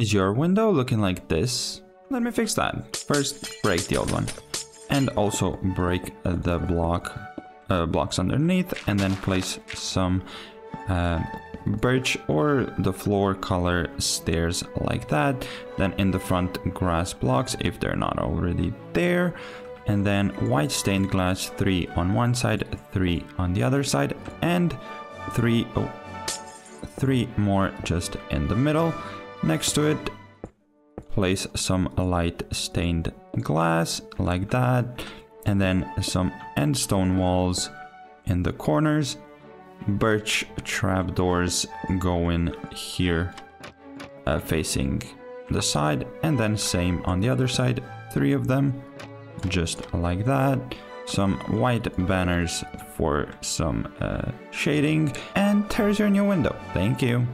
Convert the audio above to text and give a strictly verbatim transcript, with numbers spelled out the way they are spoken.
Is your window looking like this? Let me fix that. First, break the old one. And also break the block uh, blocks underneath, and then place some uh, birch or the floor color stairs like that. Then in the front, grass blocks if they're not already there. And then white stained glass, three on one side, three on the other side, and three, oh, three more just in the middle. Next to it, place some light stained glass like that, and then some end stone walls in the corners. Birch trapdoors go in here uh, facing the side, and then same on the other side, three of them just like that. Some white banners for some uh, shading, and there's your new window. Thank you.